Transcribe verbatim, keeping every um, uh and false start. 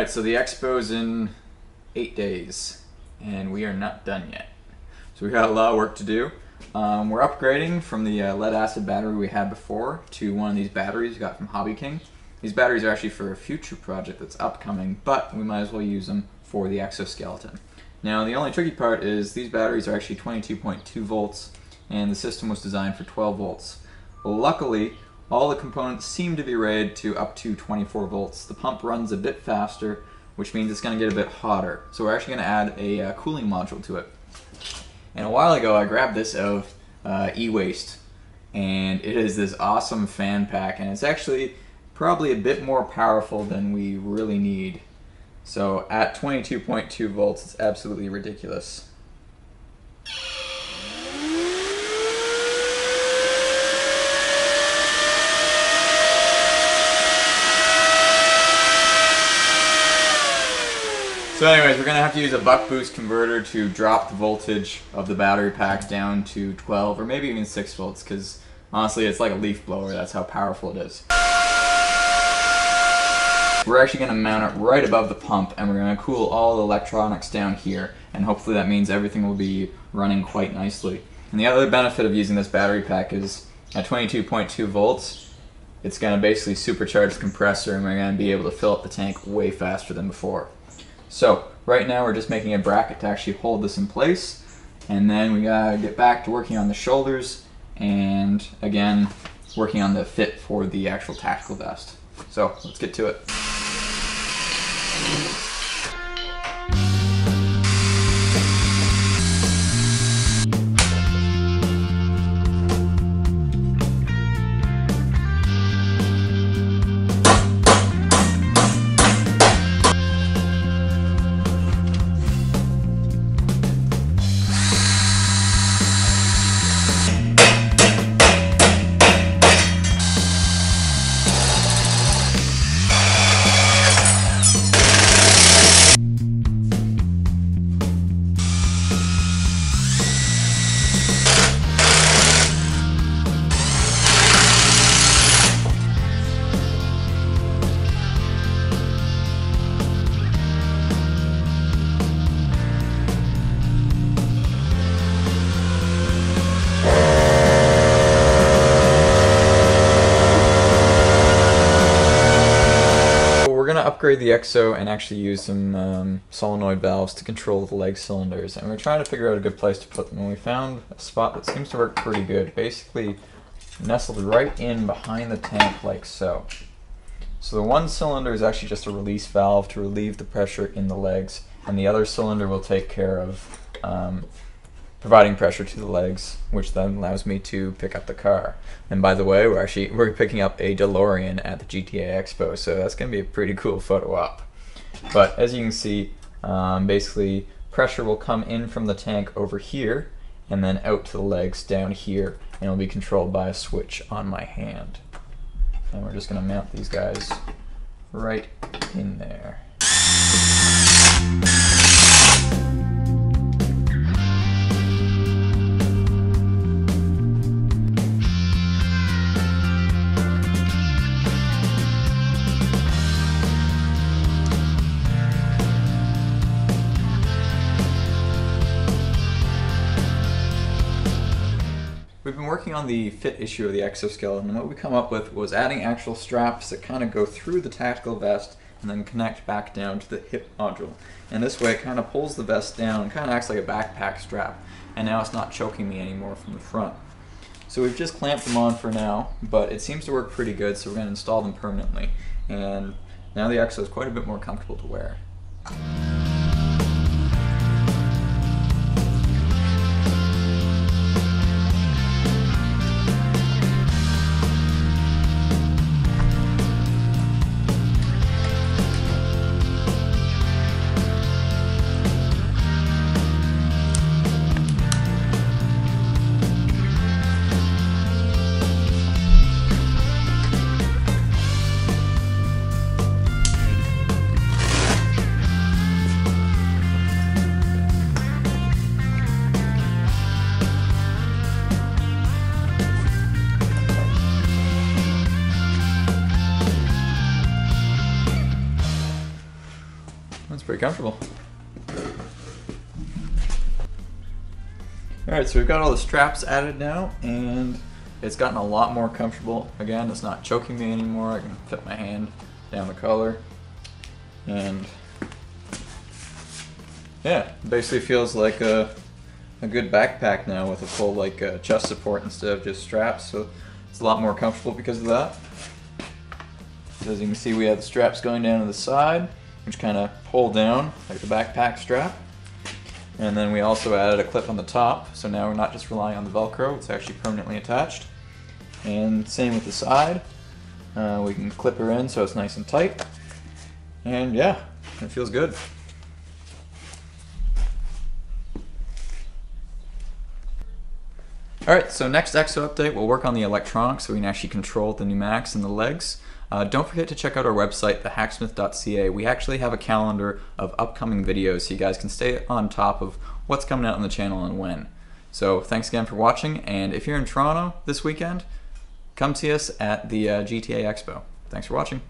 Alright, so the expo's in eight days, and we are not done yet. So we got a lot of work to do. Um, we're upgrading from the uh, lead acid battery we had before to one of these batteries we got from Hobby King. These batteries are actually for a future project that's upcoming, but we might as well use them for the exoskeleton. Now the only tricky part is these batteries are actually twenty-two point two volts, and the system was designed for twelve volts. Luckily, all the components seem to be rated to up to twenty-four volts. The pump runs a bit faster, which means it's going to get a bit hotter. So we're actually going to add a uh, cooling module to it. And a while ago I grabbed this of uh, e-waste, and it is this awesome fan pack, and it's actually probably a bit more powerful than we really need. So at twenty-two point two volts, it's absolutely ridiculous. So anyways, we're going to have to use a buck boost converter to drop the voltage of the battery pack down to twelve or maybe even six volts, because honestly it's like a leaf blower, that's how powerful it is. We're actually going to mount it right above the pump, and we're going to cool all the electronics down here, and hopefully that means everything will be running quite nicely. And the other benefit of using this battery pack is at twenty-two point two volts, it's going to basically supercharge the compressor, and we're going to be able to fill up the tank way faster than before. So right now we're just making a bracket to actually hold this in place, and then we gotta get back to working on the shoulders and again working on the fit for the actual tactical vest. So let's get to it. Upgrade the exo and actually use some um, solenoid valves to control the leg cylinders, and we're trying to figure out a good place to put them, and we found a spot that seems to work pretty good, basically nestled right in behind the tank like so. So the one cylinder is actually just a release valve to relieve the pressure in the legs, and the other cylinder will take care of um, providing pressure to the legs, which then allows me to pick up the car. And by the way, we're actually we're picking up a DeLorean at the G T A Expo, so that's going to be a pretty cool photo op. But as you can see, um, basically pressure will come in from the tank over here, and then out to the legs down here, and it'll be controlled by a switch on my hand. And we're just going to mount these guys right in there. We've been working on the fit issue of the exoskeleton, and what we come up with was adding actual straps that kind of go through the tactical vest and then connect back down to the hip module. And this way it kind of pulls the vest down and kind of acts like a backpack strap, and now it's not choking me anymore from the front. So we've just clamped them on for now, but it seems to work pretty good, so we're going to install them permanently. And now the exo is quite a bit more comfortable to wear. pretty comfortable. Alright, so we've got all the straps added now, and it's gotten a lot more comfortable. Again, it's not choking me anymore. I can fit my hand down the collar, and yeah, basically feels like a, a good backpack now with a full like uh, chest support instead of just straps. So it's a lot more comfortable because of that. So as you can see, we have the straps going down to the side, which kind of pull down like the backpack strap. And then we also added a clip on the top, so now we're not just relying on the Velcro, it's actually permanently attached. And same with the side. Uh, we can clip her in so it's nice and tight. And yeah, it feels good. Alright, so next Exo update, we'll work on the electronics so we can actually control the pneumatics and the legs. Uh, don't forget to check out our website, the hacksmith dot c a. We actually have a calendar of upcoming videos so you guys can stay on top of what's coming out on the channel and when. So thanks again for watching, and if you're in Toronto this weekend, come see us at the uh, G T A Expo. Thanks for watching.